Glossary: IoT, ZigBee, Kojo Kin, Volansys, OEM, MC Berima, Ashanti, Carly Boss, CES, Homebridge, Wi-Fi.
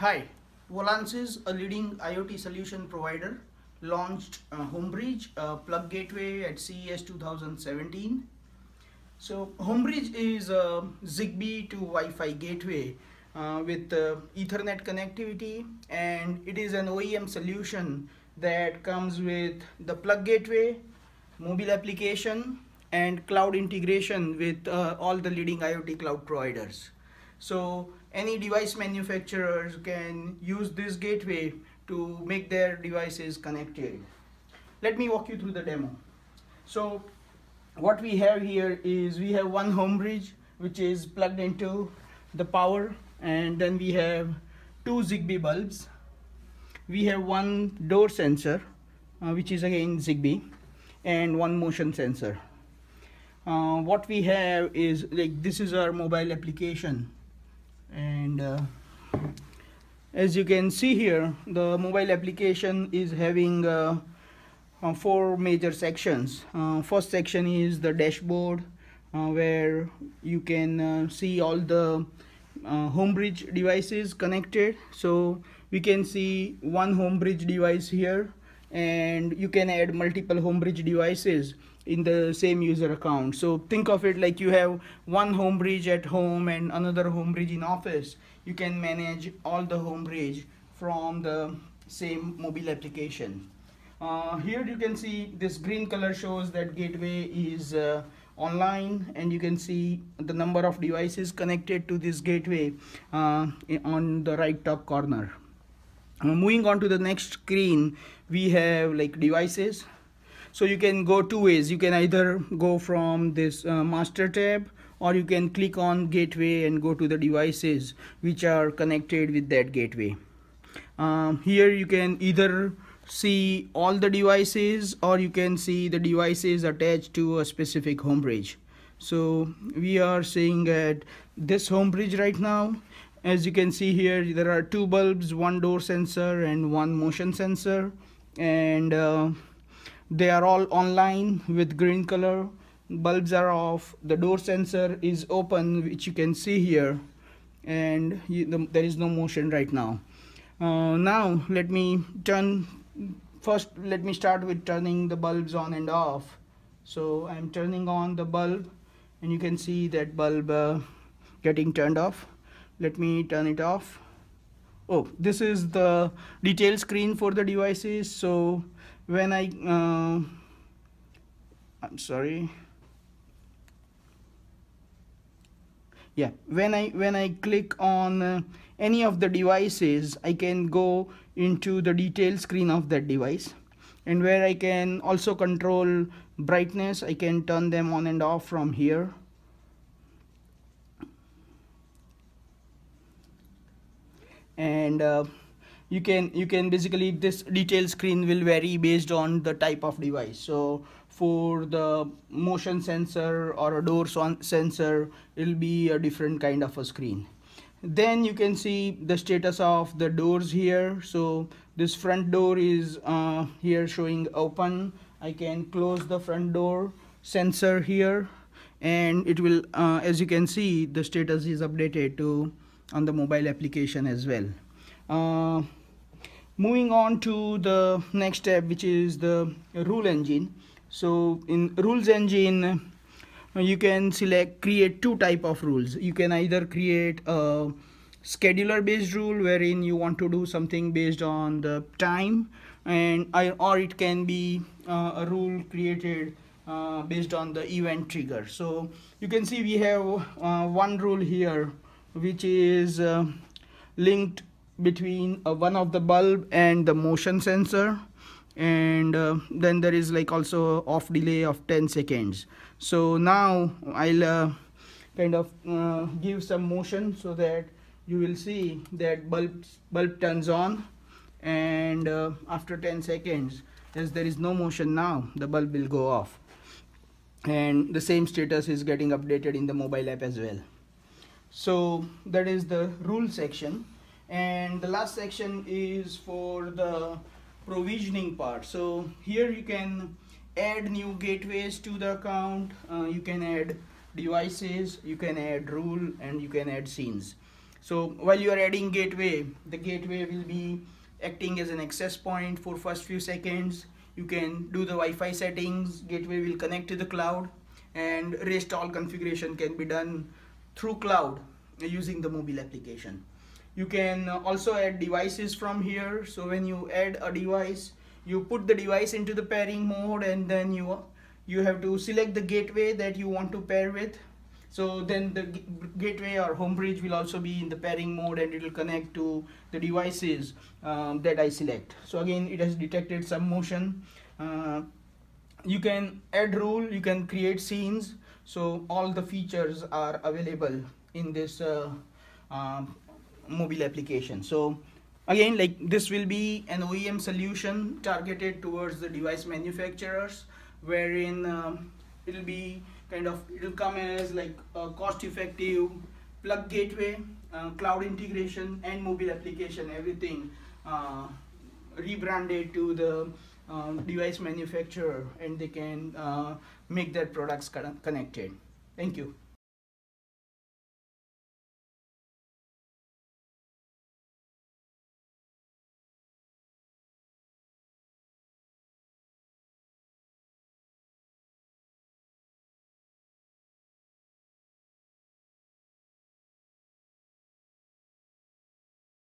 Hi, Volansys, a leading IoT solution provider, launched Homebridge plug gateway at CES 2017. So Homebridge is a ZigBee to Wi-Fi gateway with Ethernet connectivity, and it is an OEM solution that comes with the plug gateway, mobile application, and cloud integration with all the leading IoT cloud providers. So any device manufacturers can use this gateway to make their devices connected. Let me walk you through the demo. So what we have here is we have one Homebridge which is plugged into the power, and then we have two ZigBee bulbs. We have one door sensor which is again ZigBee, and one motion sensor. What we have is, like, this is our mobile application. And as you can see here, the mobile application is having four major sections. First section is the dashboard, where you can see all the Homebridge devices connected. So we can see one Homebridge device here, and you can add multiple Homebridge devices in the same user account. So think of it like you have one Homebridge at home and another Homebridge in office. You can manage all the Homebridge from the same mobile application. Here you can see this green color shows that gateway is online, and you can see the number of devices connected to this gateway on the right top corner. Moving on to the next screen, we have like devices. So you can go two ways. You can either go from this master tab, or you can click on gateway and go to the devices which are connected with that gateway. Here you can either see all the devices, or you can see the devices attached to a specific Homebridge. So we are seeing at this Homebridge right now. As you can see here, there are two bulbs, one door sensor and one motion sensor, and they are all online with green color. Bulbs are off, the door sensor is open, which you can see here, and there is no motion right now. Now let me start with turning the bulbs on and off. So I'm turning on the bulb, and you can see that bulb getting turned off. Let me turn it off. Oh, this is the detail screen for the devices. So when when I click on any of the devices, I can go into the detail screen of that device, and where I can also control brightness. I can turn them on and off from here. And you can basically, this detail screen will vary based on the type of device. So for the motion sensor or a door sensor, it'll be a different kind of a screen. Then you can see the status of the doors here. So this front door is here showing open. I can close the front door sensor here, and it will, as you can see, the status is updated to on the mobile application as well. Moving on to the next step, which is the rule engine. So in rules engine, you can select, create two type of rules. You can either create a scheduler based rule, wherein you want to do something based on the time, or it can be a rule created based on the event trigger. So you can see we have one rule here, which is linked between one of the bulb and the motion sensor, and then there is like also off delay of 10 seconds. So now I'll give some motion so that you will see that bulb turns on, and after 10 seconds, as there is no motion now, the bulb will go off, and the same status is getting updated in the mobile app as well. So that is the rule section, and the last section is for the provisioning part. So here you can add new gateways to the account, you can add devices, you can add rule, and you can add scenes. So while you are adding gateway, the gateway will be acting as an access point for first few seconds. You can do the Wi-Fi settings, gateway will connect to the cloud, and rest all configuration can be done through cloud using the mobile application. You can also add devices from here. So when you add a device, you put the device into the pairing mode, and then you have to select the gateway that you want to pair with. So then the gateway or Homebridge will also be in the pairing mode, and it will connect to the devices that I select. So again, it has detected some motion. You can add rule, you can create scenes. So all the features are available in this mobile application. So again, like, this will be an OEM solution targeted towards the device manufacturers, wherein it'll be kind of, it'll come as like a cost-effective plug gateway, cloud integration, and mobile application, everything rebranded to the device manufacturer, and they can make their products connected. Thank you.